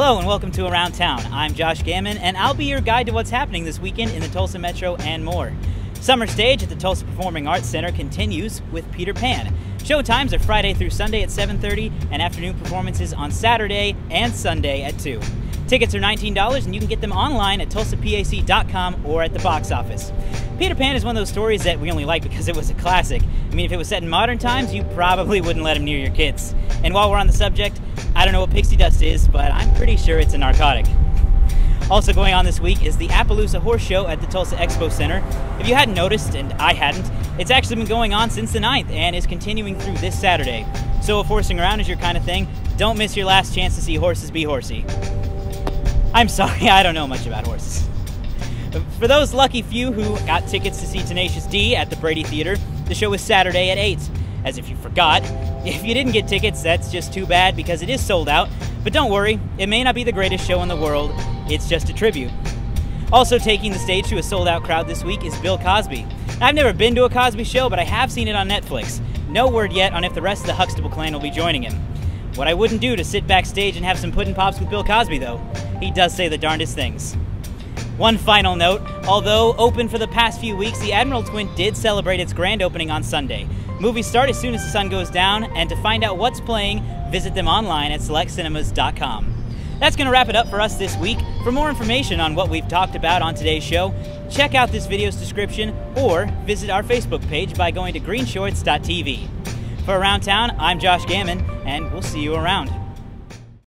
Hello and welcome to Around Town. I'm Josh Gammon and I'll be your guide to what's happening this weekend in the Tulsa Metro and more. Summer Stage at the Tulsa Performing Arts Center continues with Peter Pan. Show times are Friday through Sunday at 7:30 and afternoon performances on Saturday and Sunday at 2. Tickets are $19 and you can get them online at TulsaPAC.com or at the box office. Peter Pan is one of those stories that we only like because it was a classic. I mean, if it was set in modern times, you probably wouldn't let him near your kids. And while we're on the subject, I don't know what pixie dust is, but I'm pretty sure it's a narcotic. Also going on this week is the Appaloosa Horse Show at the Tulsa Expo Center. If you hadn't noticed, and I hadn't, it's actually been going on since the 9th and is continuing through this Saturday. So if horsing around is your kind of thing, don't miss your last chance to see horses be horsey. I'm sorry, I don't know much about horses. For those lucky few who got tickets to see Tenacious D at the Brady Theatre, the show is Saturday at 8. As if you forgot, if you didn't get tickets, that's just too bad because it is sold out. But don't worry, it may not be the greatest show in the world, it's just a tribute. Also taking the stage to a sold-out crowd this week is Bill Cosby. I've never been to a Cosby show, but I have seen it on Netflix. No word yet on if the rest of the Huxtable clan will be joining him. What I wouldn't do to sit backstage and have some Puddin' Pops with Bill Cosby, though. He does say the darndest things. One final note, although open for the past few weeks, the Admiral Twin did celebrate its grand opening on Sunday. Movies start as soon as the sun goes down, and to find out what's playing, visit them online at selectcinemas.com. That's going to wrap it up for us this week. For more information on what we've talked about on today's show, check out this video's description or visit our Facebook page by going to greenshorts.tv. For Around Town, I'm Josh Gammon, and we'll see you around.